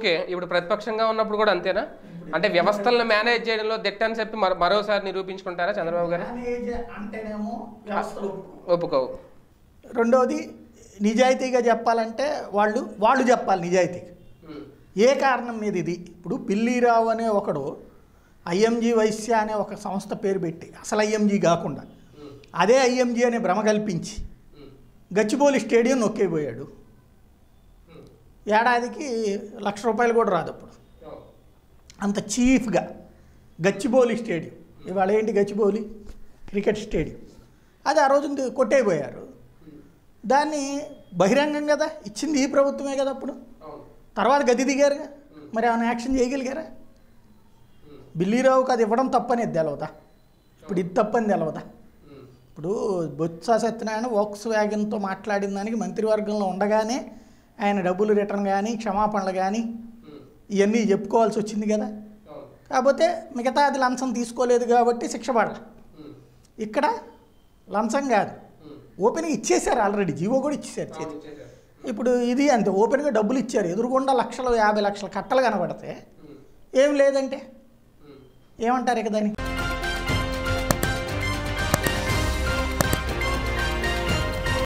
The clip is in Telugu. ఓకే ఇప్పుడు ప్రతిపక్షంగా ఉన్నప్పుడు కూడా అంతేనా అంటే వ్యవస్థల్ని మేనేజ్ చేయడంలో దెట్ అని చెప్పి మరోసారి నిరూపించుకుంటారా చంద్రబాబు గారు మేనేజ్ అంటేనేమో వ్యవస్థలు ఒప్పుకోవు రెండోది నిజాయితీగా చెప్పాలంటే వాళ్ళు వాళ్ళు చెప్పాలి నిజాయితీగా ఏ కారణం మీద ఇది ఇప్పుడు బిల్లీరావు అనే ఒకడు ఐఎంజీ వైశ్య అనే ఒక సంస్థ పేరు పెట్టి అసలు ఐఎంజీ కాకుండా అదే ఐఎంజీ అనే భ్రమ కల్పించి గచ్చిబౌలి స్టేడియం నొక్కేపోయాడు ఏడాదికి ₹1,00,000 కూడా రాదు అప్పుడు అంత చీఫ్గా గచ్చిబౌలి స్టేడియం ఇవాళ ఏంటి గచ్చిబౌలి క్రికెట్ స్టేడియం అది ఆ రోజు కొట్టేపోయారు దాన్ని బహిరంగం కదా ఇచ్చింది ఈ ప్రభుత్వమే కదా అప్పుడు తర్వాత గది దిగారుగా మరి ఆయన యాక్షన్ చేయగలిగారా బిల్లీరావుకి అది ఇవ్వడం తప్పనేది తెలవదా ఇప్పుడు ఇది తప్పని తెలవదా ఇప్పుడు బొత్స సత్యనారాయణ వాక్స్ వ్యాగన్తో మాట్లాడిన దానికి మంత్రివర్గంలో ఉండగానే ఆయన డబ్బులు రిటర్న్ కానీ క్షమాపణలు కానీ ఇవన్నీ చెప్పుకోవాల్సి వచ్చింది కదా కాకపోతే మిగతా అది లంచం తీసుకోలేదు కాబట్టి శిక్ష పడాలి ఇక్కడ లంచం కాదు ఓపెన్గా ఇచ్చేశారు ఆల్రెడీ జీవో కూడా ఇచ్చేశారు చేతి ఇప్పుడు ఇది అంతే ఓపెన్గా డబ్బులు ఇచ్చారు ఎదురుగుండా ₹1,50,000 కట్టలు కనబడితే ఏం లేదంటే ఏమంటారు ఇక దాన్ని